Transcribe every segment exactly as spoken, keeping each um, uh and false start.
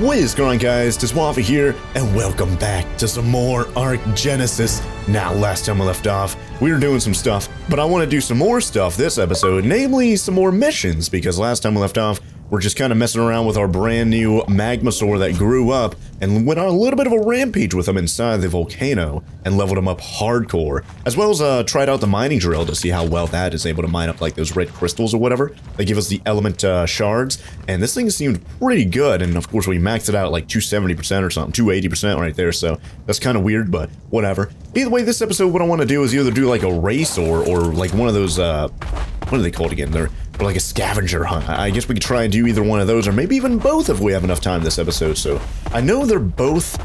What is going on, guys? It's Wafi here, and welcome back to some more Ark Genesis. Now, last time we left off, we were doing some stuff, but I want to do some more stuff this episode, namely some more missions, because last time we left off, we're just kind of messing around with our brand new Magmasaur that grew up and went on a little bit of a rampage with him inside the volcano and leveled him up hardcore, as well as uh, tried out the mining drill to see how well that is able to mine up like those red crystals or whatever. They give us the element uh, shards, and this thing seemed pretty good, and of course we maxed it out at like two seventy percent or something, two eighty percent right there, so that's kind of weird, but whatever. Either way, this episode, what I want to do is either do like a race or, or like one of those, uh, what are they called again? They're Or like a scavenger hunt. I guess we could try and do either one of those, or maybe even both if we have enough time this episode. So I know they're both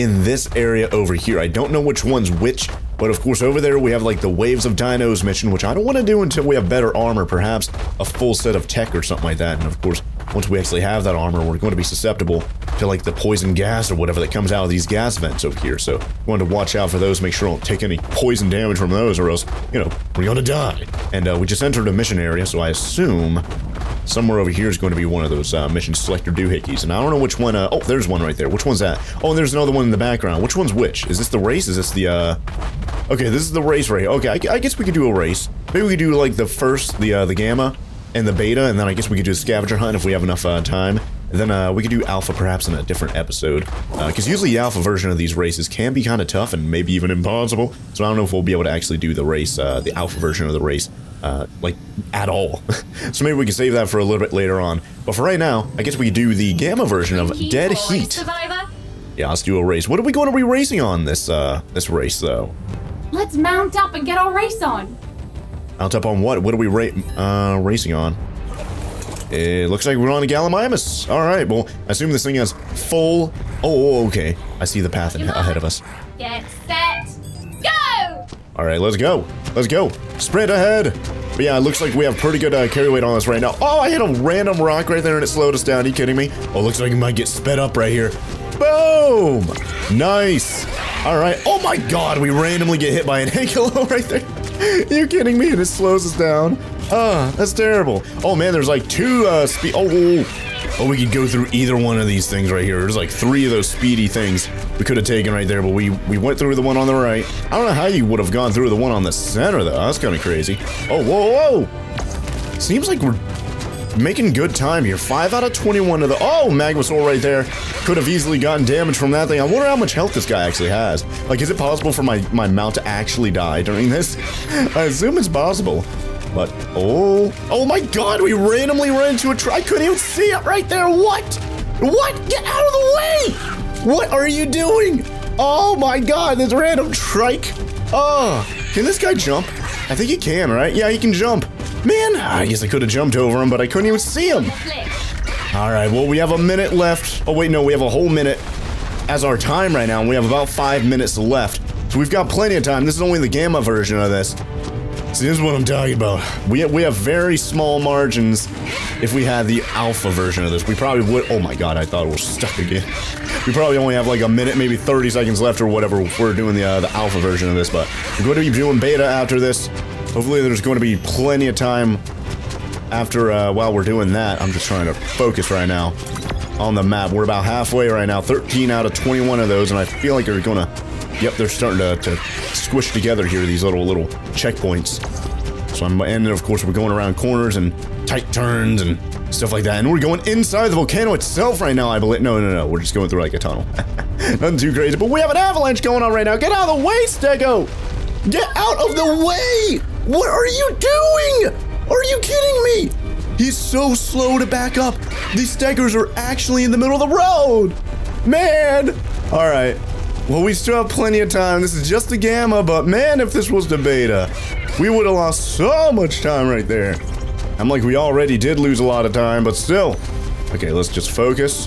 in this area over here. I don't know which one's which, but of course over there we have like the Waves of Dinos mission, which I don't want to do until we have better armor, perhaps a full set of tech or something like that. And of course, once we actually have that armor, we're going to be susceptible to like the poison gas or whatever that comes out of these gas vents over here. So we want to watch out for those, make sure we don't take any poison damage from those, or else, you know, we're going to die. And uh, we just entered a mission area, so I assume somewhere over here is going to be one of those uh, mission selector doohickeys. And I don't know which one, uh, oh, there's one right there. Which one's that? Oh, and there's another one in the background. Which one's which? Is this the race? Is this the, uh, okay, this is the race right here. Okay, I, I guess we could do a race. Maybe we could do like the first, the, uh, the gamma and the beta, and then I guess we could do a scavenger hunt if we have enough uh, time. And then uh, we could do alpha perhaps in a different episode, because uh, usually the alpha version of these races can be kind of tough and maybe even impossible. So I don't know if we'll be able to actually do the race, uh, the alpha version of the race, uh, like at all. So maybe we can save that for a little bit later on. But for right now, I guess we could do the gamma version of Dead Heat. Yeah, let's do a race. What are we going to be racing on this uh, this race though? Let's mount up and get our race on. Mount up on what? What are we ra uh, racing on? It looks like we're on a Gallimimus. All right, well, I assume this thing has full... Oh, okay. I see the path in, ahead of us. Get set, go! All right, let's go. Let's go. Sprint ahead. But yeah, it looks like we have pretty good uh, carry weight on us right now. Oh, I hit a random rock right there and it slowed us down. Are you kidding me? Oh, looks like we might get sped up right here. Boom! Nice. All right. Oh my God, we randomly get hit by an Ankylo right there. Are you kidding me? And it slows us down. Ah, uh, that's terrible. Oh man, there's like two uh, speed. Oh, oh, oh, we could go through either one of these things right here. There's like three of those speedy things we could have taken right there, but we we went through the one on the right. I don't know how you would have gone through the one on the center though. That's kind of crazy. Oh, whoa, whoa! Seems like we're making good time here. five out of twenty-one of the. Oh, Magmasaur right there. Could have easily gotten damage from that thing. I wonder how much health this guy actually has. Like, is it possible for my my mount to actually die during this? I assume it's possible. But, oh, oh my God, we randomly ran into a tree. I couldn't even see it right there. What? What? Get out of the way! What are you doing? Oh my God, this random trike. Oh, can this guy jump? I think he can, right? Yeah, he can jump. Man, I guess I could have jumped over him, but I couldn't even see him. All right, well, we have a minute left. Oh wait, no, we have a whole minute as our time right now, and we have about five minutes left. So we've got plenty of time. This is only the gamma version of this. See, this is what I'm talking about. We have, we have very small margins if we had the alpha version of this. We probably would, oh my God, I thought we were stuck again. We probably only have like a minute, maybe thirty seconds left or whatever if we're doing the, uh, the alpha version of this, but we're going to be doing beta after this. Hopefully there's going to be plenty of time after, uh, while we're doing that. I'm just trying to focus right now on the map. We're about halfway right now, thirteen out of twenty-one of those, and I feel like they're going to... Yep, they're starting to, to squish together here, these little, little checkpoints. So I'm, and of course we're going around corners and tight turns and stuff like that. And we're going inside the volcano itself right now, I believe. No, no, no, we're just going through like a tunnel. Nothing too crazy, but we have an avalanche going on right now. Get out of the way, Stego! Get out of the way! What are you doing? Are you kidding me? He's so slow to back up. These Stegos are actually in the middle of the road. Man, all right. Well, we still have plenty of time. This is just the gamma, but man, if this was the beta, we would have lost so much time right there. I'm like, we already did lose a lot of time, but still. Okay, let's just focus.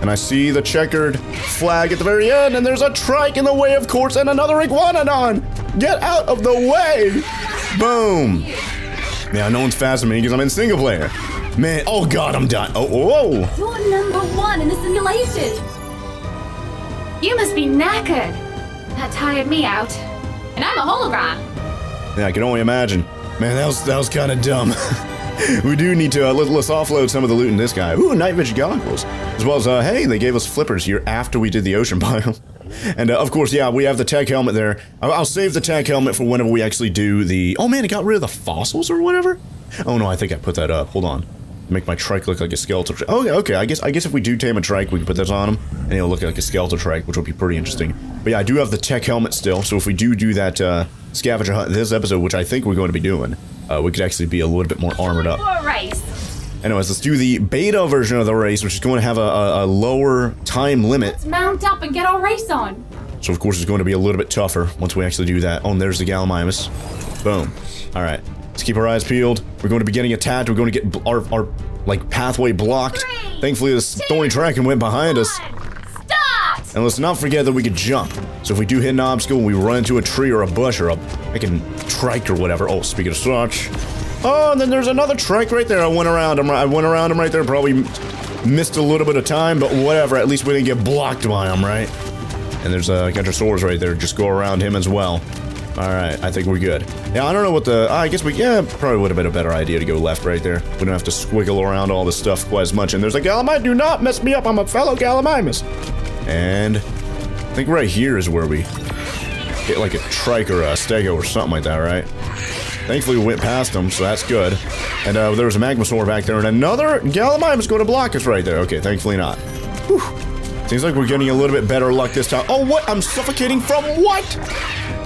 And I see the checkered flag at the very end, and there's a trike in the way, of course, and another Iguanodon. Get out of the way. Boom. Yeah, no one's faster than me because I'm in single player. Man, oh God, I'm done. Oh, whoa. Oh. You're number one in the simulation. You must be knackered. That tired me out. And I'm a hologram. Yeah, I can only imagine. Man, that was, that was kind of dumb. We do need to, uh, let, let's offload some of the loot in this guy. Ooh, night vision goggles. As well as, uh, hey, they gave us flippers here after we did the ocean biome. And, uh, of course, yeah, we have the tech helmet there. I'll, I'll save the tech helmet for whenever we actually do the... Oh, man, it got rid of the fossils or whatever? Oh, no, I think I put that up. Hold on. Make my trike look like a skeletal trike. Oh, yeah, okay, I guess I guess if we do tame a trike, we can put this on him, and he'll look like a skeletal trike, which will be pretty interesting. But yeah, I do have the tech helmet still, so if we do do that uh, scavenger hunt this episode, which I think we're going to be doing, uh, we could actually be a little bit more armored up. Anyways, let's do the beta version of the race, which is going to have a, a, a lower time limit. Let's mount up and get our race on. So, of course, it's going to be a little bit tougher once we actually do that. Oh, and there's the Gallimimus. Boom. All right. Let's keep our eyes peeled. We're going to be getting attacked. We're going to get our, our like, pathway blocked. Three, Thankfully, this two, thorny dragon went behind one. Us. Stop! And let's not forget that we could jump. So if we do hit an obstacle and we run into a tree or a bush or a freaking trike or whatever. Oh, speaking of such. Oh, and then there's another trike right there. I went around him. I went around him right there. Probably missed a little bit of time, but whatever. At least we didn't get blocked by him, right? And there's a uh, Kentrosaurus right there. Just go around him as well. Alright, I think we're good. Yeah, I don't know what the... I guess we... Yeah, probably would have been a better idea to go left right there. We don't have to squiggle around all this stuff quite as much. And there's a Gallimimus. Do not mess me up. I'm a fellow Gallimimus. And... I think right here is where we... get like a trike or a stego or something like that, right? Thankfully we went past them, so that's good. And uh, there was a Magmasaur back there. And another Gallimimus going to block us right there. Okay, thankfully not. Whew. Seems like we're getting a little bit better luck this time. Oh, what? I'm suffocating from what?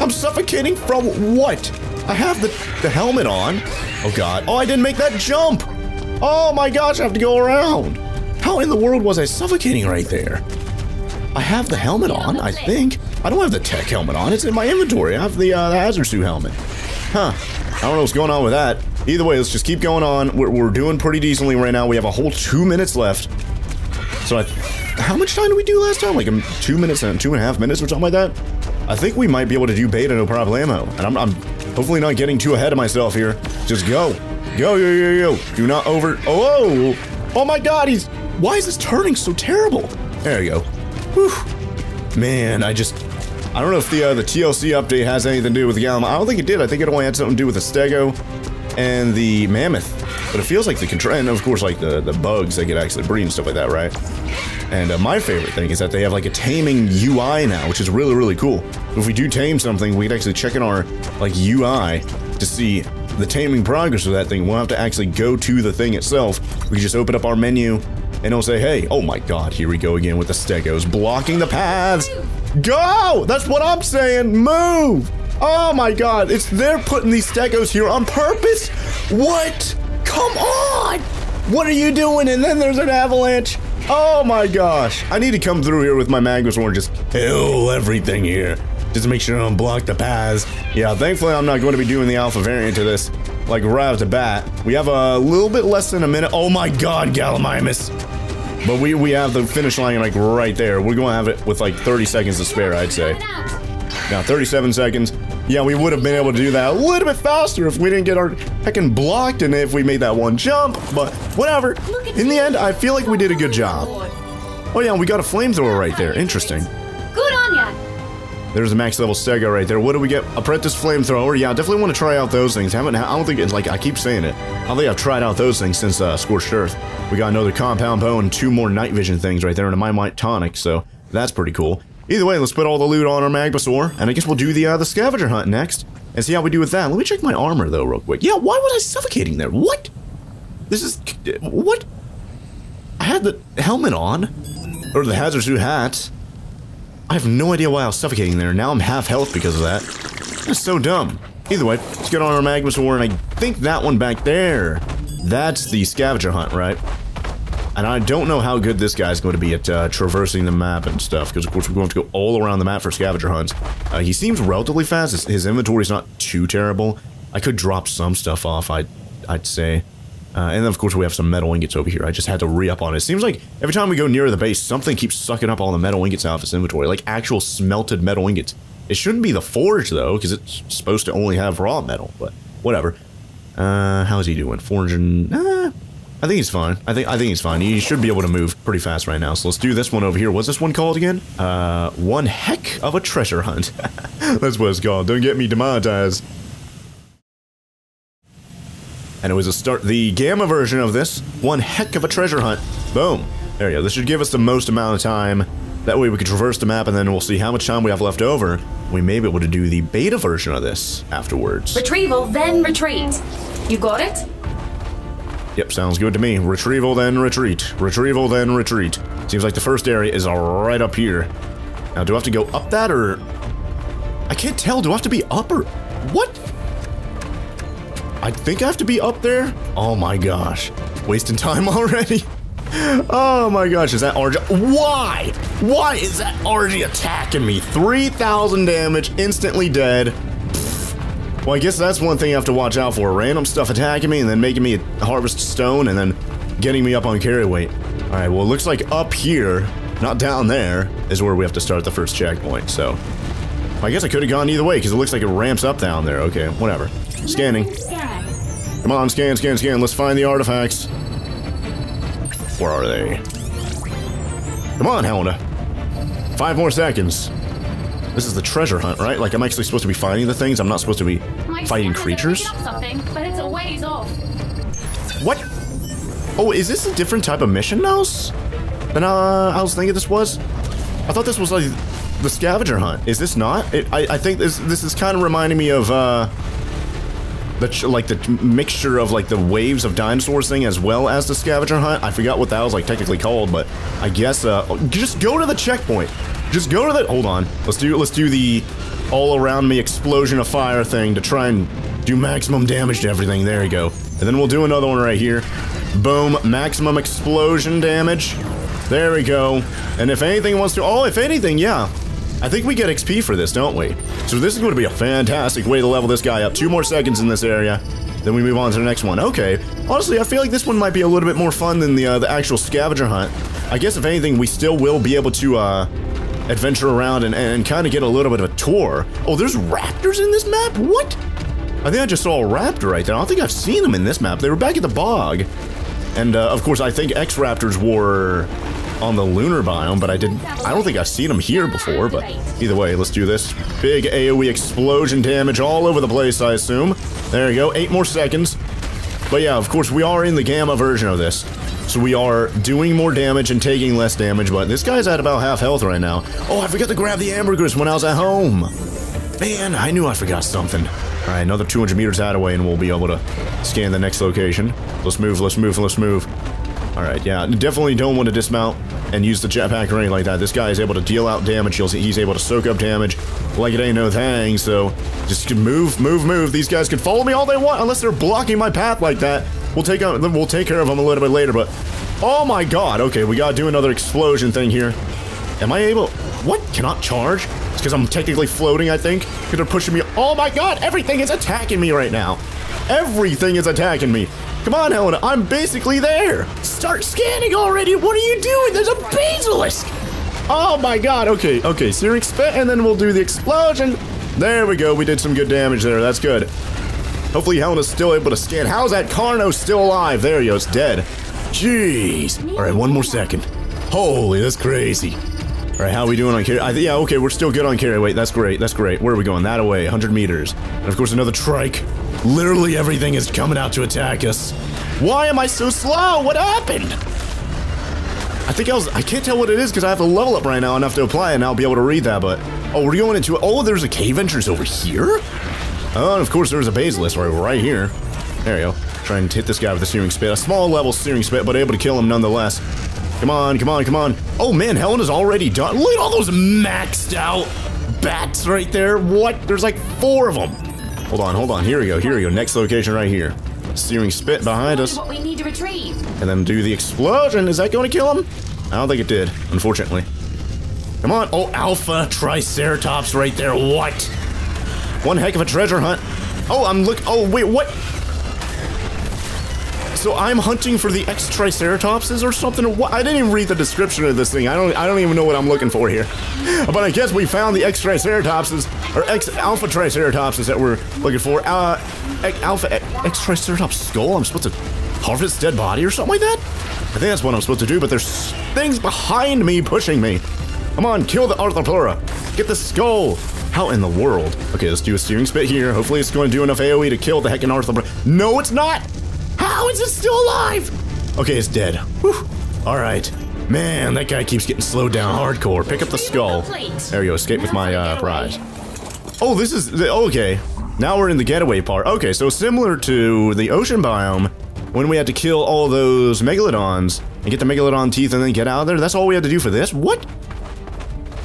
I'm suffocating from what? I have the, the helmet on. Oh, God. Oh, I didn't make that jump. Oh, my gosh. I have to go around. How in the world was I suffocating right there? I have the helmet on, I think. I don't have the tech helmet on. It's in my inventory. I have the, uh, the hazard suit helmet. Huh. I don't know what's going on with that. Either way, let's just keep going on. We're, we're doing pretty decently right now. We have a whole two minutes left. So I... How much time did we do last time? Like two minutes and two and a half minutes or something like that? I think we might be able to do beta no problemo. And I'm, I'm hopefully not getting too ahead of myself here. Just go. Go, yo, yo, yo. Do not over... Oh, oh my God, he's... Why is this turning so terrible? There you go. Whew. Man, I just... I don't know if the uh, the T L C update has anything to do with the Gallimimus. I don't think it did. I think it only had something to do with the Stego and the Mammoth. But it feels like the control... And of course, like the, the bugs that could actually breed and stuff like that, right? And uh, my favorite thing is that they have like a taming U I now, which is really, really cool. If we do tame something, we can actually check in our like U I to see the taming progress of that thing. We'll have to actually go to the thing itself. We can just open up our menu and it'll say, hey, oh my God, here we go again with the stegos blocking the paths. Go! That's what I'm saying. Move! Oh my God, it's they're putting these stegos here on purpose. What? Come on! What are you doing? And then there's an avalanche. Oh my gosh, I need to come through here with my Magmasaur and just kill everything here. Just make sure I don't block the paths. Yeah, thankfully I'm not going to be doing the alpha variant to this, like right off the bat. We have a little bit less than a minute. Oh my God, Gallimimus. But we, we have the finish line like right there. We're going to have it with like thirty seconds to spare, I'd say. Now, thirty-seven seconds. Yeah, we would have been able to do that a little bit faster if we didn't get our heckin' blocked and if we made that one jump, but whatever. In the end, I feel like we did a good job. Oh yeah, we got a flamethrower right there. Interesting. Good on ya. There's a max level Stego right there. What do we get? Apprentice flamethrower. Yeah, I definitely want to try out those things. I haven't, I don't think it's like, I keep saying it. I don't think I've tried out those things since uh, Scorched Earth. We got another compound bone, two more night vision things right there, and a Mimite tonic, so that's pretty cool. Either way, let's put all the loot on our Magmasaur, and I guess we'll do the uh, the scavenger hunt next, and see how we do with that. Let me check my armor, though, real quick. Yeah, why was I suffocating there? What? This is... What? I had the helmet on, or the hazard suit hat. I have no idea why I was suffocating there. Now I'm half health because of that. That's so dumb. Either way, let's get on our Magmasaur, and I think that one back there, that's the scavenger hunt, right? And I don't know how good this guy's going to be at uh, traversing the map and stuff, because of course we're going to go all around the map for scavenger hunts. Uh, he seems relatively fast. His, his inventory's not too terrible. I could drop some stuff off, I'd, I'd say. Uh, and then of course we have some metal ingots over here. I just had to re-up on it. It seems like every time we go near the base, something keeps sucking up all the metal ingots out of his inventory, like actual smelted metal ingots. It shouldn't be the forge though, because it's supposed to only have raw metal, but whatever. Uh, how's he doing? Forging... Uh, I think he's fine. I think I think he's fine. He should be able to move pretty fast right now. So let's do this one over here. What's this one called again? Uh, one heck of a treasure hunt. That's what it's called. Don't get me demonetized. And it was a start, the gamma version of this, one heck of a treasure hunt. Boom. There you go. This should give us the most amount of time. That way we can traverse the map and then we'll see how much time we have left over. We may be able to do the beta version of this afterwards. Retrieval, then retreat. You got it? Yep, sounds good to me. Retrieval, then retreat. Retrieval, then retreat. Seems like the first area is right up here. Now, do I have to go up that or... I can't tell. Do I have to be up or... What? I think I have to be up there? Oh my gosh. Wasting time already. Oh my gosh, is that Argy? Why? Why is that Argy attacking me? three thousand damage, instantly dead. Pfft. Well, I guess that's one thing you have to watch out for. Random stuff attacking me and then making me harvest stone and then getting me up on carry weight. All right, well, it looks like up here, not down there, is where we have to start the first checkpoint, so. I guess I could have gone either way because it looks like it ramps up down there. Okay, whatever. Scanning. Come on, scan, scan, scan. Let's find the artifacts. Where are they? Come on, Helena. Five more seconds. This is the treasure hunt, right? Like, I'm actually supposed to be finding the things. I'm not supposed to be My fighting creatures. Something, but it's a ways off. What? Oh, is this a different type of mission now than uh, I was thinking this was? I thought this was like the scavenger hunt. Is this not? It, I, I think this this is kind of reminding me of uh, the like the mixture of like the waves of dinosaurs thing as well as the scavenger hunt. I forgot what that was like technically called, but I guess uh just go to the checkpoint. Just go to the hold on. Let's do let's do the all around me explosion of fire thing to try and do maximum damage to everything. There you go. And then we'll do another one right here. Boom, maximum explosion damage. There we go. And if anything wants to oh, if anything, yeah. I think we get X P for this, don't we? So this is going to be a fantastic way to level this guy up. Two more seconds in this area, then we move on to the next one. Okay, honestly, I feel like this one might be a little bit more fun than the uh, the actual scavenger hunt. I guess if anything, we still will be able to uh, adventure around and, and kind of get a little bit of a tour. Oh, there's raptors in this map? What? I think I just saw a raptor right there. I don't think I've seen them in this map. They were back at the bog. And uh, of course, I think X-Raptors were... on the lunar biome, but I didn't, I don't think I've seen them here before, but either way, let's do this. Big AoE explosion damage all over the place, I assume. There you go, eight more seconds. But yeah, of course, we are in the gamma version of this, so we are doing more damage and taking less damage, but this guy's at about half health right now. Oh, I forgot to grab the ambergris when I was at home. Man, I knew I forgot something. All right, another two hundred meters out of the way, and we'll be able to scan the next location. Let's move, let's move, let's move. All right, yeah, definitely don't want to dismount and use the jetpack or anything like that. This guy is able to deal out damage. He'll, he's able to soak up damage like it ain't no thing, so just move, move, move. These guys can follow me all they want unless they're blocking my path like that. We'll take, on, we'll take care of them a little bit later, but... Oh, my God. Okay, we got to do another explosion thing here. Am I able... What? Cannot charge? It's because I'm technically floating, I think. Because they're pushing me... Oh, my God. Everything is attacking me right now. Everything is attacking me. Come on, Helena, I'm basically there! Start scanning already! What are you doing? There's a basilisk! Oh my god, okay, okay, so you're expect- and then we'll do the explosion! There we go, we did some good damage there, that's good. Hopefully Helena's still able to scan. How's that Carno still alive? There he goes, dead. Jeez! Alright, one more second. Holy, that's crazy. Alright, how are we doing on carry? I yeah, okay, we're still good on carry. Wait, that's great, that's great. Where are we going? That away, one hundred meters. And of course another trike. Literally everything is coming out to attack us. Why am I so slow? What happened? I think I was, I can't tell what it is because I have to level up right now and I have to apply and I'll be able to read that, but... Oh, we're going into, oh, there's a cave entrance over here? Oh, and of course there's a basilisk right, right here. There we go. Try and hit this guy with the searing spit. A small level searing spit, but able to kill him nonetheless. Come on, come on, come on. Oh man, Helena's already done. Look at all those maxed out bats right there. What? There's like four of them. Hold on, hold on. Here we go. Here we go. Next location right here. Searing spit behind us. What we need to retrieve. And then do the explosion. Is that going to kill him? I don't think it did, unfortunately. Come on. Oh, Alpha Triceratops right there. What? One heck of a treasure hunt. Oh, I'm look. Oh, wait, what? So I'm hunting for the X-Triceratopses or something? Or what? I didn't even read the description of this thing. I don't I don't even know what I'm looking for here. But I guess we found the X-Triceratopses, or X-Alpha Triceratopses that we're looking for. Uh, Alpha X-Triceratops skull? I'm supposed to harvest dead body or something like that? I think that's what I'm supposed to do, but there's things behind me pushing me. Come on, kill the Arthropora. Get the skull. How in the world? Okay, let's do a steering spit here. Hopefully it's going to do enough AoE to kill the heckin' Arthropora. No, it's not! How is it still alive? Okay, it's dead. Whew. All right. Man, that guy keeps getting slowed down hardcore. Pick up the skull. There you go. Escape with my uh, prize. Oh, this is... The, okay. Now we're in the getaway part. Okay, so similar to the ocean biome, when we had to kill all those megalodons and get the megalodon teeth and then get out of there, that's all we had to do for this? What?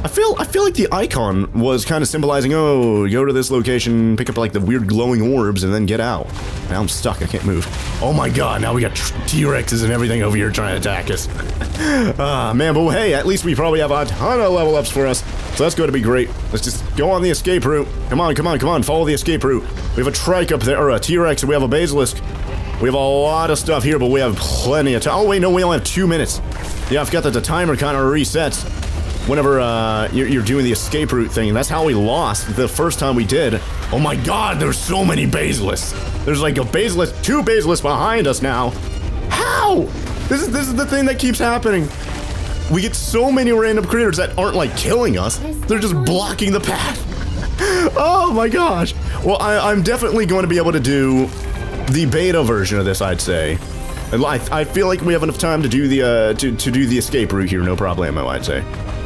I feel I feel like the icon was kind of symbolizing, oh, go to this location, pick up like the weird glowing orbs, and then get out. Now I'm stuck, I can't move. Oh my god, now we got T-Rexes and everything over here trying to attack us. Ah, uh, man, but hey, at least we probably have a ton of level ups for us, so that's going to be great. Let's just go on the escape route. Come on, come on, come on, follow the escape route. We have a trike up there, or a T-Rex, and we have a basilisk. We have a lot of stuff here, but we have plenty of time. Oh wait, no, we only have two minutes. Yeah, I forgot that the timer kind of resets whenever uh, you're, you're doing the escape route thing. That's how we lost the first time we did. Oh my god, there's so many basilisks. There's like a basilisk, two basilisks behind us now. How? This is, this is the thing that keeps happening. We get so many random creatures that aren't like killing us. They're just blocking the path. Oh my gosh. Well, I, I'm definitely going to be able to do the beta version of this, I'd say. And I, I feel like we have enough time to do the uh, to, to do the escape route here, no problemo, I'd say.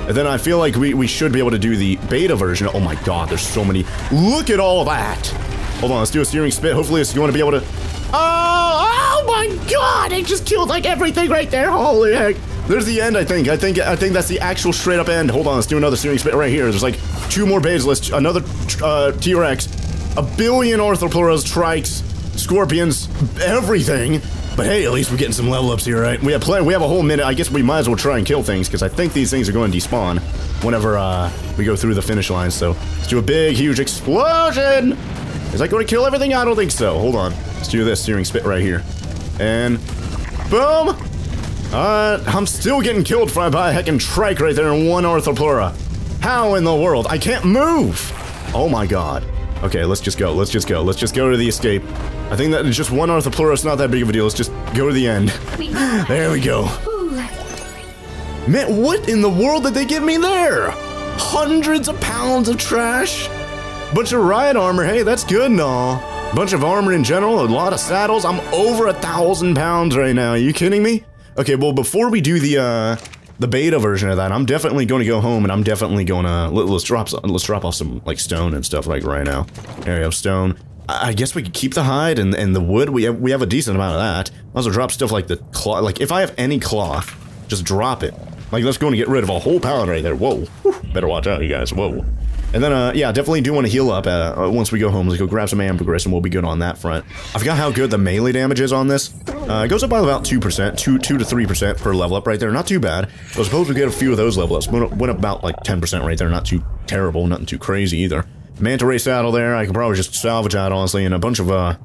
And then I feel like we, we should be able to do the beta version. Oh my god, there's so many. Look at all that. Hold on, let's do a steering spit. Hopefully it's going to be able to... Oh, oh my god, it just killed like everything right there. Holy heck. There's the end, I think. I think I think that's the actual straight up end. Hold on, let's do another steering spit right here. There's like two more basilisks, another uh, T-Rex, a billion arthropods, trikes, scorpions, everything. But hey, at least we're getting some level ups here, right? We have plenty, we have a whole minute. I guess we might as well try and kill things, because I think these things are going to despawn whenever uh, we go through the finish line. So let's do a big, huge explosion. Is that going to kill everything? I don't think so. Hold on. Let's do this steering spit right here. And boom. Uh, I'm still getting killed by a heckin' trike right there in one Arthroplura. How in the world? I can't move. Oh my god. Okay, let's just go, let's just go, let's just go to the escape. I think that just one Arthropleurus, not that big of a deal, let's just go to the end. There we go. Man, what in the world did they give me there? Hundreds of pounds of trash? Bunch of riot armor, hey, that's good and all. Bunch of armor in general, a lot of saddles, I'm over a thousand pounds right now, are you kidding me? Okay, well, before we do the, uh, the beta version of that, I'm definitely going to go home and I'm definitely going to, let's drop some, let's drop off some like stone and stuff like right now. There we go, stone. I, I guess we could keep the hide and, and the wood. We have, we have a decent amount of that. Might as well drop stuff like the cloth. Like if I have any cloth, just drop it. Like that's going to get rid of a whole pound right there. Whoa, whew, better watch out you guys, whoa. And then, uh, yeah, definitely do want to heal up uh, once we go home. Let's go grab some ambergris and we'll be good on that front. I forgot how good the melee damage is on this. Uh, it goes up by about two percent, two to three percent per level up right there. Not too bad. So I suppose we get a few of those level ups. Went, went about like ten percent right there. Not too terrible, nothing too crazy either. Manta Ray saddle there. I can probably just salvage that, honestly, and a bunch of, uh,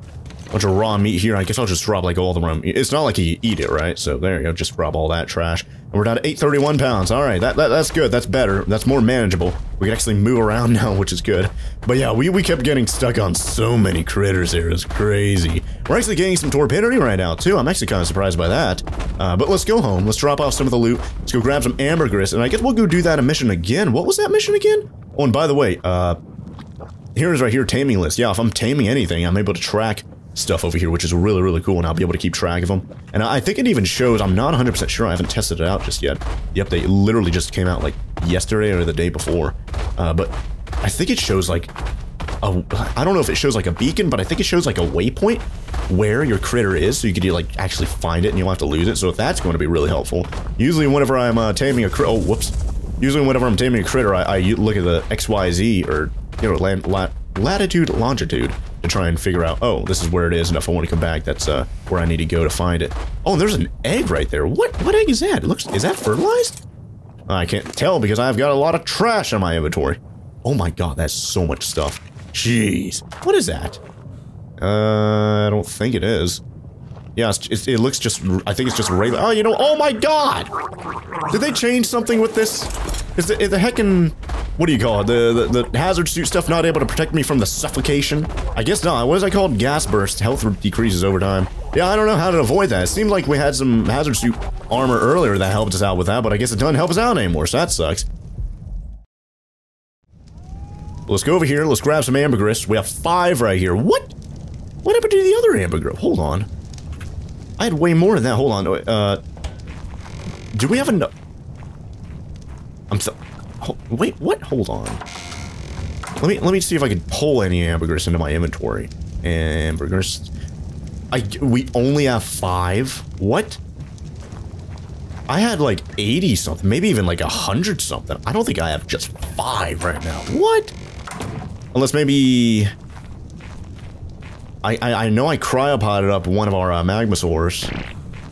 bunch of raw meat here. I guess I'll just drop like all the raw meat. It's not like you eat it, right? So there you go. Just drop all that trash. And we're down to eight thirty-one pounds. All right, that, that that's good. That's better. That's more manageable. We can actually move around now, which is good. But yeah, we, we kept getting stuck on so many critters here. It's crazy. We're actually getting some torpidity right now too. I'm actually kind of surprised by that. Uh, but let's go home. Let's drop off some of the loot. Let's go grab some ambergris, and I guess we'll go do that mission again. What was that mission again? Oh, and by the way, uh, here's right here taming list. Yeah, if I'm taming anything, I'm able to track stuff over here, which is really, really cool, and I'll be able to keep track of them. And I think it even shows, I'm not one hundred percent sure, I haven't tested it out just yet. The update literally just came out like yesterday or the day before. Uh, but I think it shows like, a, I don't know if it shows like a beacon, but I think it shows like a waypoint where your critter is, so you can like actually find it and you won't have to lose it, so that's going to be really helpful. Usually whenever I'm uh, taming a critter, oh whoops. Usually whenever I'm taming a critter, I, I look at the X Y Z or, you know, land, lat, latitude, longitude, to try and figure out, oh, this is where it is, and if I want to come back, that's uh, where I need to go to find it. Oh, and there's an egg right there. What What egg is that? It looks, is that fertilized? I can't tell because I've got a lot of trash in my inventory. Oh my god, that's so much stuff. Jeez. What is that? Uh, I don't think it is. Yeah, it's, it's, it looks just, I think it's just regular. Oh, you know, oh my god! Did they change something with this? Is the, is the heckin', what do you call it? The, the the hazard suit stuff not able to protect me from the suffocation? I guess not. What is that called? Gas burst. Health decreases over time. Yeah, I don't know how to avoid that. It seemed like we had some hazard suit armor earlier that helped us out with that, but I guess it doesn't help us out anymore, so that sucks. Let's go over here. Let's grab some ambergris. We have five right here. What? What happened to the other ambergris? Hold on. I had way more than that. Hold on. Uh, do we have enough? I'm so. Oh, wait, what? Hold on. Let me let me see if I can pull any ambergris into my inventory. Ambergris. I we only have five. What? I had like eighty something, maybe even like a hundred something. I don't think I have just five right now. What? Unless maybe. I, I, I know I cryopoded up one of our uh, Magmasaurs,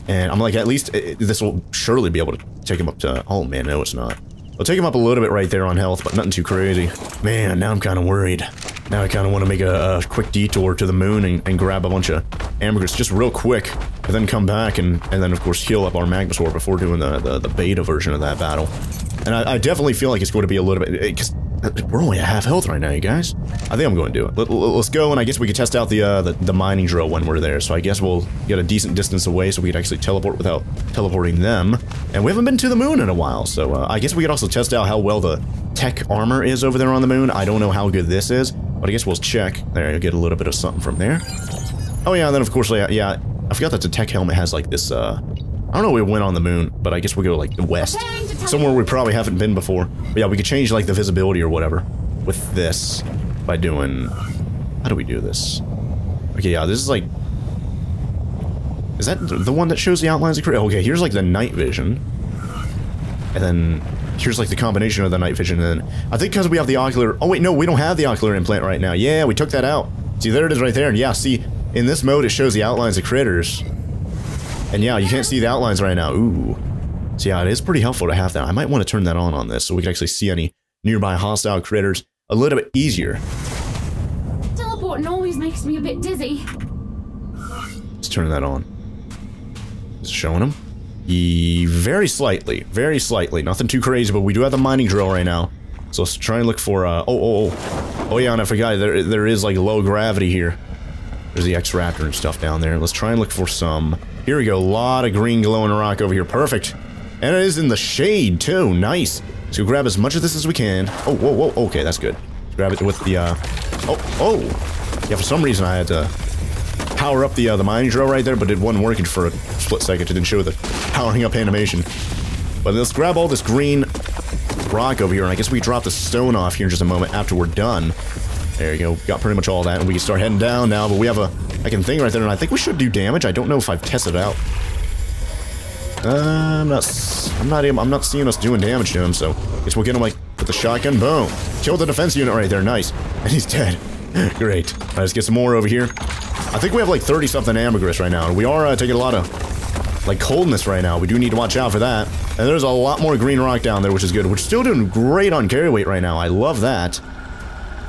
and I'm like, at least it, this will surely be able to take him up to, oh man, no it's not. I'll take him up a little bit right there on health, but nothing too crazy. Man, now I'm kind of worried. Now I kind of want to make a, a quick detour to the moon and, and grab a bunch of ambergris just real quick, and then come back and, and then of course heal up our Magmasaur before doing the, the, the beta version of that battle. And I, I definitely feel like it's going to be a little bit, because we're only at half health right now, you guys. I think I'm going to do it. Let, let's go, and I guess we can test out the, uh, the the mining drill when we're there. So I guess we'll get a decent distance away, so we can actually teleport without teleporting them. And we haven't been to the moon in a while, so uh, I guess we could also test out how well the tech armor is over there on the moon. I don't know how good this is, but I guess we'll check. There, you'll get a little bit of something from there. Oh yeah, and then of course, yeah, yeah I forgot that the tech helmet has like this. Uh, I don't know. We went on the moon, but I guess we go like the west. Somewhere we probably haven't been before. But yeah, we could change like the visibility or whatever with this by doing... How do we do this? Okay, yeah, this is like... Is that the one that shows the outlines of... Okay, here's like the night vision. And then here's like the combination of the night vision and then... I think because we have the ocular... Oh wait, no, we don't have the ocular implant right now. Yeah, we took that out. See, there it is right there. And yeah, see, in this mode it shows the outlines of critters. And yeah, you can't see the outlines right now. Ooh. So yeah, it is pretty helpful to have that. I might want to turn that on on this so we can actually see any nearby hostile critters a little bit easier. Teleporting always makes me a bit dizzy. Let's turn that on. Is it showing them? E very slightly, very slightly. Nothing too crazy, but we do have the mining drill right now. So let's try and look for, uh, oh, oh, oh. Oh yeah, and I forgot, there, there is like low gravity here. There's the X-Raptor and stuff down there. Let's try and look for some. Here we go, a lot of green glowing rock over here, perfect. And it is in the shade too, nice. So we'll grab as much of this as we can. Oh, whoa, whoa, okay, that's good. Grab it with the, uh, oh, oh. Yeah, for some reason I had to power up the, uh, the mining drill right there, but it wasn't working for a split second. It didn't show the powering up animation. But let's grab all this green rock over here, and I guess we drop the stone off here in just a moment after we're done. There you go, got pretty much all that, and we can start heading down now, but we have a, I can think right there, and I think we should do damage. I don't know if I've tested it out. Uh, I'm not, I'm not, I'm not seeing us doing damage to him, so I guess we'll get him like with the shotgun. Boom! Killed the defense unit right there. Nice, and he's dead. Great. All right, let's get some more over here. I think we have like thirty something ambergris right now, and we are uh, taking a lot of like coldness right now. We do need to watch out for that. And there's a lot more green rock down there, which is good. We're still doing great on carry weight right now. I love that.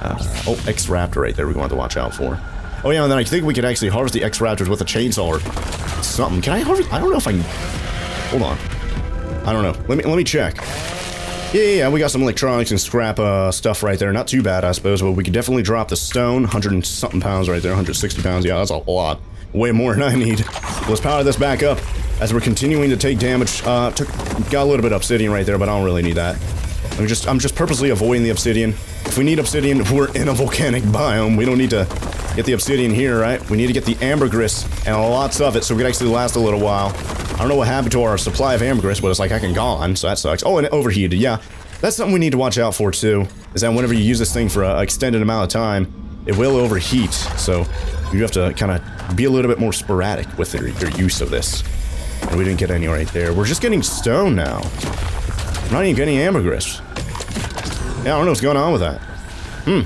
Uh, oh, X-Raptor right there. We're going to have to watch out for. Oh yeah, and then I think we could actually harvest the X-Raptors with a chainsaw or something. Can I harvest? I don't know if I can. Hold on. I don't know. Let me let me check. Yeah, yeah, yeah, we got some electronics and scrap uh, stuff right there. Not too bad, I suppose, but we could definitely drop the stone. one hundred and something pounds right there. one hundred sixty pounds. Yeah, that's a lot. Way more than I need. Let's power this back up as we're continuing to take damage. Uh, took got a little bit of obsidian right there, but I don't really need that. I'm just I'm just purposely avoiding the obsidian. If we need obsidian, we're in a volcanic biome. We don't need to get the obsidian here, right? We need to get the ambergris and lots of it so we can actually last a little while. I don't know what happened to our supply of ambergris, but it's like heckin' gone, so that sucks. Oh, and it overheated, yeah. That's something we need to watch out for too, is that whenever you use this thing for an extended amount of time, it will overheat, so you have to kind of be a little bit more sporadic with your, your use of this. And we didn't get any right there. We're just getting stone now. I'm not even getting ambergris. Yeah, I don't know what's going on with that. Hmm.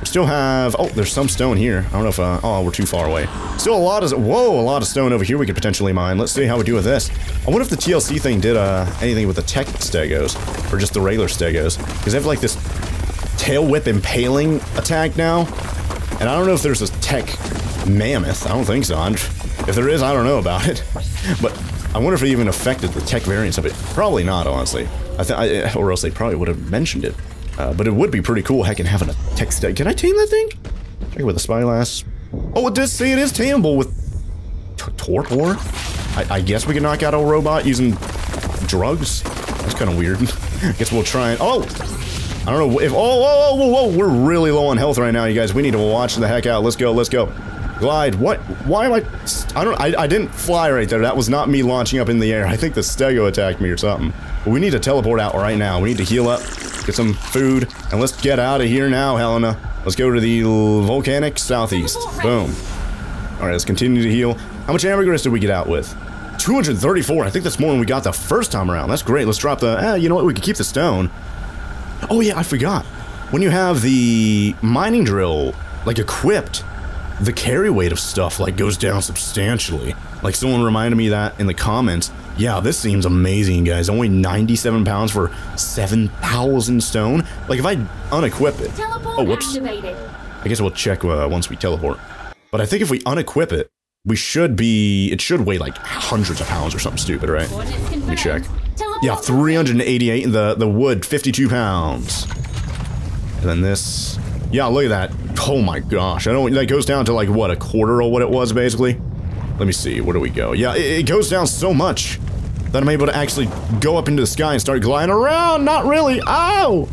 We still have... Oh, there's some stone here. I don't know if... Uh, oh, we're too far away. Still a lot of... Whoa, a lot of stone over here we could potentially mine. Let's see how we do with this. I wonder if the T L C thing did uh, anything with the tech stegos. Or just the regular stegos. Because they have like this tail whip impaling attack now. And I don't know if there's a tech mammoth. I don't think so. I'm, if there is, I don't know about it. But I wonder if it even affected the tech variants of it. Probably not, honestly. I th I, or else they probably would have mentioned it. Uh, but it would be pretty cool, heckin' having a tech stack. Can I tame that thing? Check it with a spyglass. Oh, it does say it is tameable with torpor. I, I guess we can knock out a robot using drugs. That's kind of weird. I guess we'll try and. Oh, I don't know if. Oh, oh, oh, whoa, whoa, we're really low on health right now, you guys. We need to watch the heck out. Let's go, let's go. Glide. What? Why am I? I don't- I, I didn't fly right there. That was not me launching up in the air. I think the Stego attacked me or something. But we need to teleport out right now. We need to heal up, get some food, and let's get out of here now, Helena. Let's go to the volcanic southeast. Boom. Alright, let's continue to heal. How much ambergris did we get out with? two hundred thirty-four. I think that's more than we got the first time around. That's great. Let's drop the... Eh, you know what? We can keep the stone. Oh yeah, I forgot. When you have the mining drill, like, equipped, the carry weight of stuff, like, goes down substantially. Like, someone reminded me that in the comments. Yeah, this seems amazing, guys. Only ninety-seven pounds for seven thousand stone. Like, if I unequip it... Teleport oh, whoops. Activated. I guess we'll check uh, once we teleport. But I think if we unequip it, we should be... It should weigh, like, hundreds of pounds or something stupid, right? Let me check. Teleport yeah, three hundred eighty-eight. And the, the wood, fifty-two pounds. And then this... Yeah, look at that. Oh my gosh. I don't, that goes down to like, what, a quarter of what it was, basically? Let me see, where do we go? Yeah, it, it goes down so much that I'm able to actually go up into the sky and start gliding around. Not really. Ow!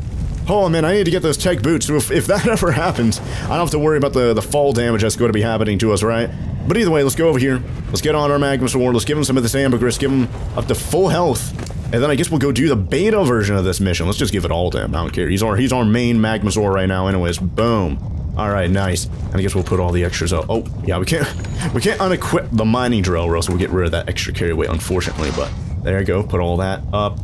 Oh man, I need to get those tech boots. So if, if that ever happens, I don't have to worry about the, the fall damage that's going to be happening to us, right? But either way, let's go over here. Let's get on our Magmasaur. Let's give him some of this ambergris. Give him up to full health. And then I guess we'll go do the beta version of this mission. Let's just give it all to him. I don't care. He's our, he's our main Magmasaur right now anyways. Boom. All right, nice. And I guess we'll put all the extras out. Oh, yeah, we can't we can't unequip the mining drill or else we'll get rid of that extra carry weight, unfortunately. But there you go. Put all that up.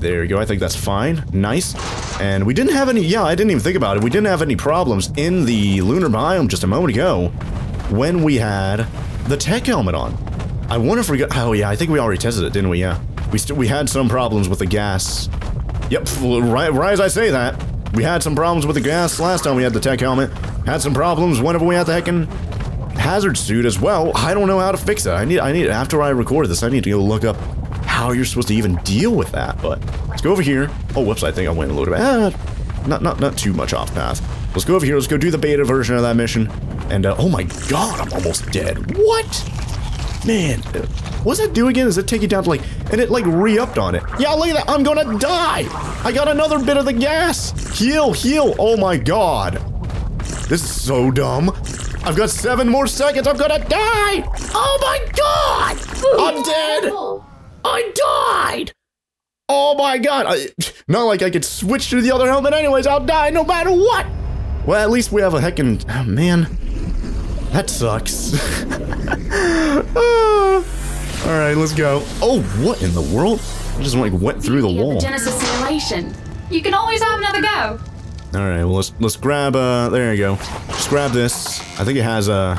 There you go. I think that's fine. Nice. And we didn't have any... Yeah, I didn't even think about it. We didn't have any problems in the lunar biome just a moment ago when we had the tech helmet on. I wonder if we got... Oh, yeah, I think we already tested it, didn't we? Yeah. We, st we had some problems with the gas. Yep, right, right as I say that. We had some problems with the gas last time we had the tech helmet. Had some problems whenever we had the heckin' hazard suit as well. I don't know how to fix it. I need, I need, after I record this, I need to go look up how you're supposed to even deal with that. But let's go over here. Oh, whoops, I think I went a little bit. Ah, not, not, not too much off path. Let's go over here. Let's go do the beta version of that mission. And uh, oh my god, I'm almost dead. What? Man, what does that do again? Does it take you down to like, and it like re-upped on it. Yeah, look at that, I'm gonna die! I got another bit of the gas! Heal, heal, oh my god. This is so dumb. I've got seven more seconds, I'm gonna die! Oh my god! I'm dead! I died! Oh my god, I, not like I could switch to the other helmet anyways, I'll die no matter what! Well, at least we have a heckin', oh, man. That sucks. uh, all right, let's go. Oh, what in the world? I just like went through the wall. The Genesis simulation. You can always have another go. All right, well let's let's grab. Uh, there you go. Just grab this. I think it has a. Uh,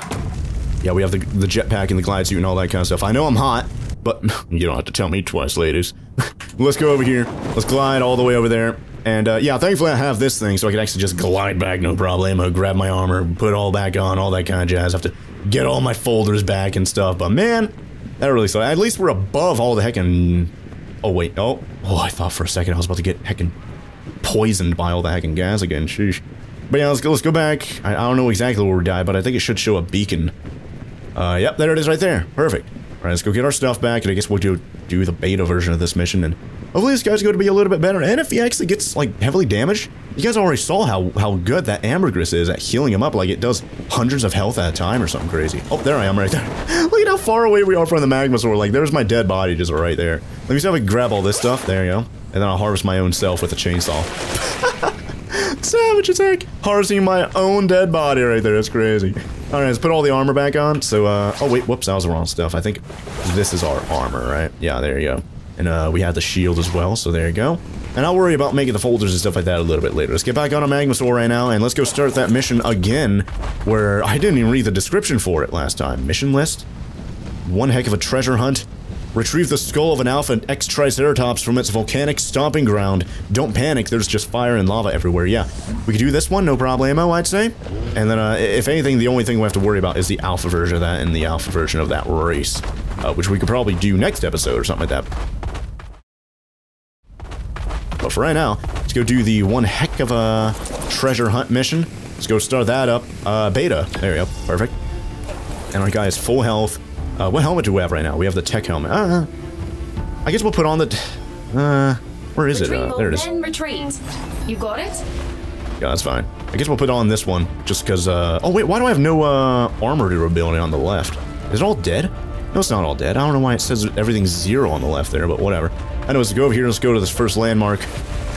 yeah, we have the the jetpack and the glide suit and all that kind of stuff. I know I'm hot, but you don't have to tell me twice, ladies. Let's go over here. Let's glide all the way over there. And, uh, yeah, thankfully I have this thing, so I can actually just glide back, no problemo, grab my armor, put it all back on, all that kind of jazz. I have to get all my folders back and stuff, but man, that really sucks. At least we're above all the heckin'... Oh, wait, oh, oh, I thought for a second I was about to get heckin' poisoned by all the heckin' gas again, sheesh. But yeah, let's go, let's go back. I, I don't know exactly where we died, but I think it should show a beacon. Uh, yep, there it is right there. Perfect. All right, let's go get our stuff back, and I guess we'll do, do the beta version of this mission, and... Hopefully this guy's going to be a little bit better, and if he actually gets, like, heavily damaged, you guys already saw how, how good that ambergris is at healing him up, like it does hundreds of health at a time or something crazy. Oh, there I am right there. Look at how far away we are from the Magmasaur, like, there's my dead body just right there. Let me see if I can grab all this stuff, there you go, and then I'll harvest my own self with a chainsaw. Savage attack! Harvesting my own dead body right there, that's crazy. Alright, let's put all the armor back on, so, uh, oh wait, whoops, that was the wrong stuff, I think this is our armor, right? Yeah, there you go. And uh, we have the shield as well, so there you go. And I'll worry about making the folders and stuff like that a little bit later. Let's get back on a Magmasaur right now, and let's go start that mission again, where I didn't even read the description for it last time. Mission list? One heck of a treasure hunt. Retrieve the skull of an alpha ex-Triceratops from its volcanic stomping ground. Don't panic, there's just fire and lava everywhere. Yeah, we could do this one, no problemo, I'd say. And then, uh, if anything, the only thing we have to worry about is the alpha version of that and the alpha version of that race, uh, which we could probably do next episode or something like that. But for right now, let's go do the one heck of a treasure hunt mission. Let's go start that up. Uh, beta. There we go. Perfect. And our guy is full health. Uh, what helmet do we have right now? We have the tech helmet. Uh, I guess we'll put on the... Uh, where is it? Uh, there it is. You got it? Yeah, that's fine. I guess we'll put on this one just because... Uh, oh, wait. Why do I have no uh, armor durability on the left? Is it all dead? No, it's not all dead. I don't know why it says everything's zero on the left there, but whatever. I know, let's go over here, let's go to this first landmark,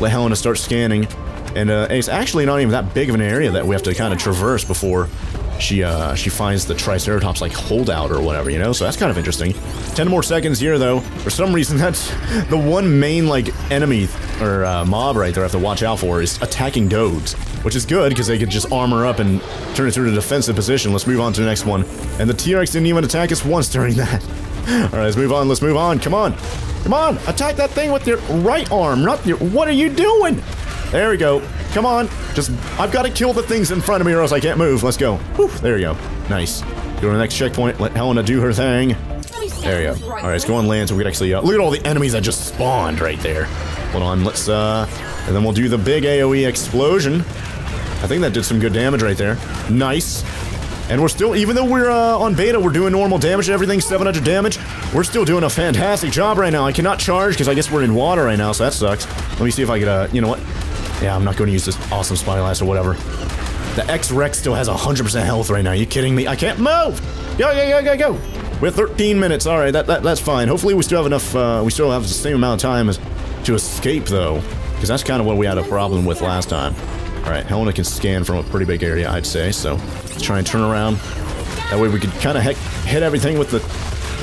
let Helena start scanning, and uh, it's actually not even that big of an area that we have to kind of traverse before she uh, she finds the Triceratops, like, holdout or whatever, you know? So that's kind of interesting. Ten more seconds here, though. For some reason, that's the one main, like, enemy or uh, mob right there I have to watch out for is attacking dodes, which is good because they could just armor up and turn it into a defensive position. Let's move on to the next one. And the T-Rex didn't even attack us once during that. All right, let's move on, let's move on, come on. Come on, attack that thing with your right arm, not your, what are you doing? There we go, come on, just, I've got to kill the things in front of me or else I can't move, let's go. Whew, there we go, nice. Go to the next checkpoint, let Helena do her thing. There we go. All right, let's go on land so we can actually, uh, look at all the enemies that just spawned right there. Hold on, let's, uh, and then we'll do the big AoE explosion. I think that did some good damage right there, nice. And we're still, even though we're uh, on beta, we're doing normal damage to everything, seven hundred damage. We're still doing a fantastic job right now. I cannot charge because I guess we're in water right now, so that sucks. Let me see if I could, uh, you know what? Yeah, I'm not going to use this awesome spyglass or whatever. The X-Rex still has one hundred percent health right now. Are you kidding me? I can't move! Go, go, go, go, go! We're thirteen minutes. All right, that, that that's fine. Hopefully we still have enough, uh, we still have the same amount of time as to escape, though, because that's kind of what we had a problem with last time. All right, Helena can scan from a pretty big area, I'd say, so let's try and turn around. That way we could kind of hit everything with the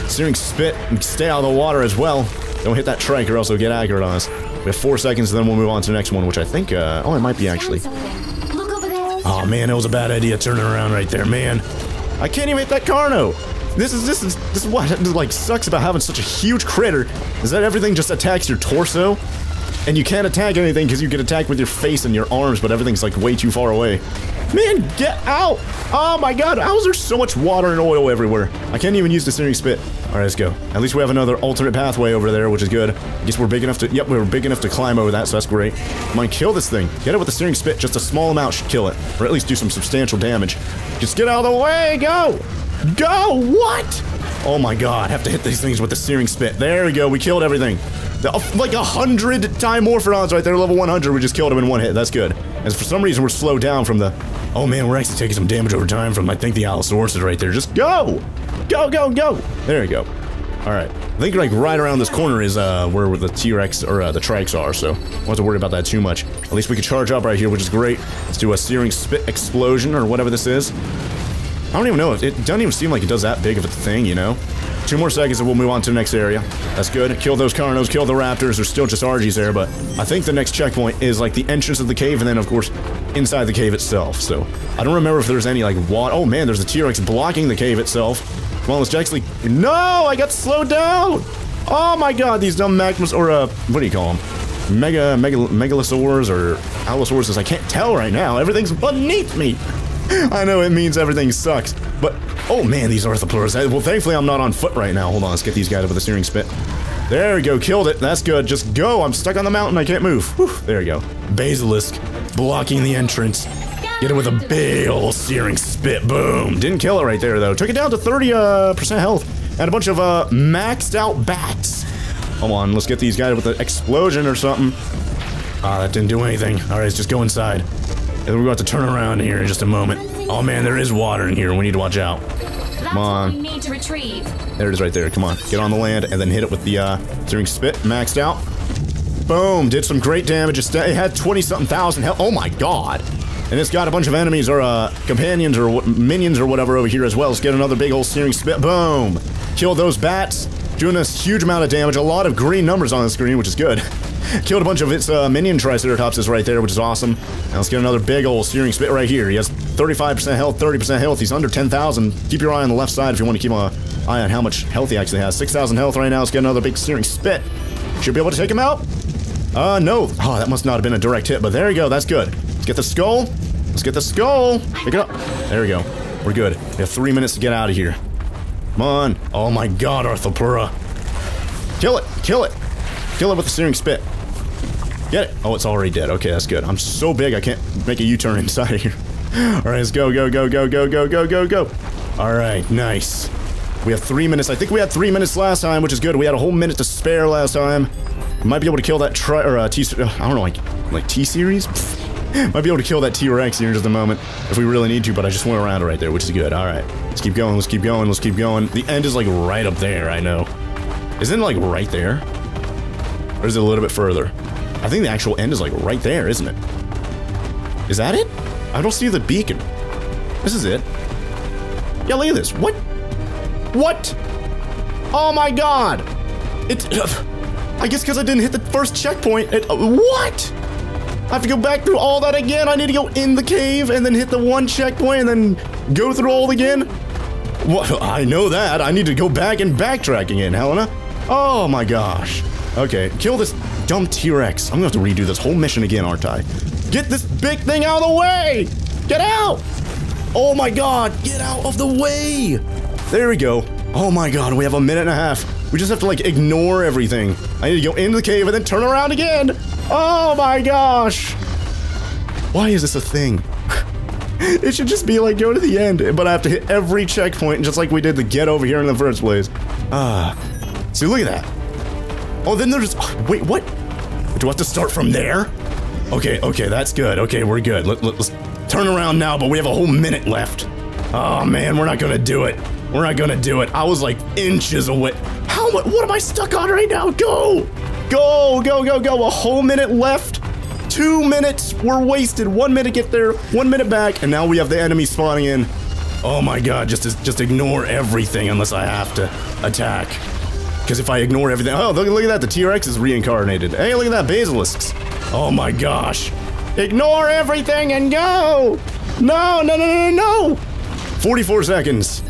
steering spit and stay out of the water as well. Don't hit that trike or else it'll get accurate on us. We have four seconds and then we'll move on to the next one, which I think, uh, oh, it might be actually. Look over there. Oh man, that was a bad idea turning around right there, man. I can't even hit that Carno. This is, this is, this is what, like, sucks about having such a huge critter is that everything just attacks your torso. And you can't attack anything because you get attacked with your face and your arms, but everything's like way too far away. Man, get out! Oh my god, how is there so much water and oil everywhere? I can't even use the steering spit. Alright, let's go. At least we have another alternate pathway over there, which is good. I guess we're big enough to- yep, we were big enough to climb over that, so that's great. Come on, kill this thing. Get it with the steering spit, just a small amount should kill it. Or at least do some substantial damage. Just get out of the way, go! Go! What?! Oh my god, have to hit these things with the searing spit. There we go, we killed everything. Like a hundred Dimorphodons right there, level one hundred, we just killed them in one hit, that's good. And for some reason we're slowed down from the... Oh man, we're actually taking some damage over time from, I think, the Allosaurus is right there. Just go! Go, go, go! There we go. Alright, I think like right around this corner is uh, where the T-Rex or uh, the Trikes are, so I don't have to worry about that too much. At least we can charge up right here, which is great. Let's do a searing spit explosion or whatever this is. I don't even know, it doesn't even seem like it does that big of a thing, you know? Two more seconds and we'll move on to the next area. That's good, kill those Carnos, kill the Raptors, there's still just R Gs there, but I think the next checkpoint is like the entrance of the cave and then of course inside the cave itself, so. I don't remember if there's any like water, oh man, there's a T-Rex blocking the cave itself. Come on, let's actually, no, I got slowed down! Oh my god, these dumb Magmas, or uh, what do you call them? Mega, mega, Megalosaurs or Allosauruses, I can't tell right now, everything's beneath me! I know it means everything sucks, but oh man, these Arthropods. Well, thankfully I'm not on foot right now. Hold on, let's get these guys over the steering spit. There we go, killed it. That's good. Just go. I'm stuck on the mountain. I can't move. Whew, there we go. Basilisk blocking the entrance. Get it with a big old searing spit. Boom. Didn't kill it right there though. Took it down to thirty uh, percent health and a bunch of uh, maxed out bats. Come on, let's get these guys with an explosion or something. Ah, that didn't do anything. All right, let's just go inside. And we're about to turn around here in just a moment. Oh man, there is water in here. We need to watch out. Come on. Need to retrieve. There it is right there. Come on. Get on the land and then hit it with the uh, steering spit. Maxed out. Boom. Did some great damage. It had twenty something thousand health. Oh my god. And it's got a bunch of enemies or uh, companions or minions or whatever over here as well. Let's get another big old steering spit. Boom. Kill those bats. Doing a huge amount of damage. A lot of green numbers on the screen, which is good. Killed a bunch of its uh, minion Triceratopses right there, which is awesome. Now let's get another big old steering spit right here. He has thirty-five percent health, thirty percent health. He's under ten thousand. Keep your eye on the left side if you want to keep an eye on how much health he actually has. six thousand health right now. Let's get another big steering spit. Should be able to take him out. Uh, no. Oh, that must not have been a direct hit, but there you go. That's good. Let's get the skull. Let's get the skull. Pick it up. There we go. We're good. We have three minutes to get out of here. Come on. Oh my god, Arthropura. Kill it. Kill it. Kill it with the searing spit. Get it. Oh, it's already dead. Okay, that's good. I'm so big I can't make a U-turn inside of here. Alright, let's go, go, go, go, go, go, go, go, go. Alright, nice. We have three minutes. I think we had three minutes last time, which is good. We had a whole minute to spare last time. We might be able to kill that tri- or uh, T- I don't know, like, like T-Series? Might be able to kill that T-Rex here in just a moment if we really need to, but I just went around right there, which is good. Alright. Let's keep going, let's keep going, let's keep going. The end is like right up there, I know. Isn't it like right there? Or is it a little bit further? I think the actual end is like right there, isn't it? Is that it? I don't see the beacon. This is it. Yeah, look at this. What? What? Oh my god! It's... Uh, I guess because I didn't hit the first checkpoint. It, uh, what? I have to go back through all that again? I need to go in the cave and then hit the one checkpoint and then go through all again? Well, I know that. I need to go back and backtrack again, Helena. Oh my gosh. Okay, kill this dumb T-Rex. I'm going to have to redo this whole mission again, aren't I? Get this big thing out of the way! Get out! Oh my god, get out of the way! There we go. Oh my god, we have a minute and a half. We just have to, like, ignore everything. I need to go into the cave and then turn around again! Oh my gosh! Why is this a thing? It should just be, like, go to the end, but I have to hit every checkpoint just like we did to get over here in the first place. Ah. Uh, see, look at that. Oh, then there's... Oh, wait, what? Do I have to start from there? Okay, okay, that's good. Okay, we're good. Let, let, let's turn around now, but we have a whole minute left. Oh, man, we're not gonna do it. We're not gonna do it. I was, like, inches away. How much? What am I stuck on right now? Go! Go, go, go, go. A whole minute left. Two minutes were wasted. One minute get there, one minute back, and now we have the enemy spawning in. Oh, my God. Just, just ignore everything unless I have to attack. Because if I ignore everything... Oh, look, look at that. The T-Rex is reincarnated. Hey, look at that. Basilisks. Oh, my gosh. Ignore everything and go! No, no, no, no, no! forty-four seconds.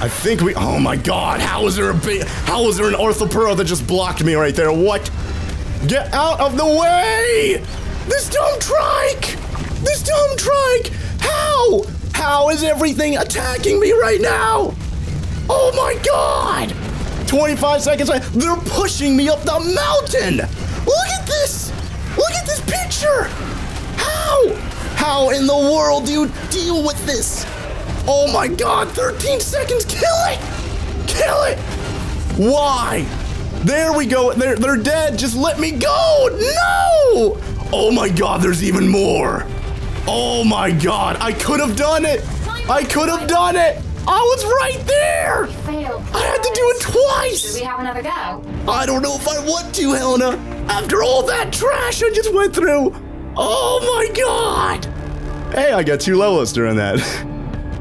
I think we... Oh, my God. How is there a... Ba How is there an Arthropod that just blocked me right there? What? Get out of the way! This dumb trike! This dumb trike! How? How is everything attacking me right now? Oh, my God! twenty-five seconds, they're pushing me up the mountain! Look at this! Look at this picture! How? How in the world do you deal with this? Oh my god, thirteen seconds, kill it! Kill it! Why? There we go, they're, they're dead, just let me go! No! Oh my god, there's even more! Oh my god, I could have done it! I could have done it! I was right there! I had to do it twice! Should we have another go? I don't know if I want to, Helena! After all that trash I just went through! Oh my god! Hey, I got two levels during that.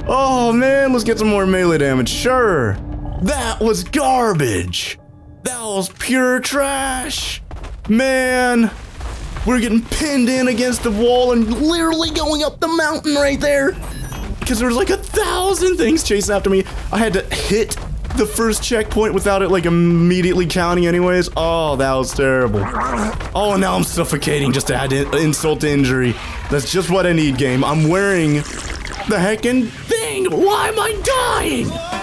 Oh man, let's get some more melee damage, sure! That was garbage! That was pure trash! Man! We're getting pinned in against the wall and literally going up the mountain right there! Because there was like a thousand things chasing after me. I had to hit the first checkpoint without it like immediately counting anyways. Oh, that was terrible. Oh, now I'm suffocating just to add in insult to injury. That's just what I need, game. I'm wearing the heckin' thing. Why am I dying?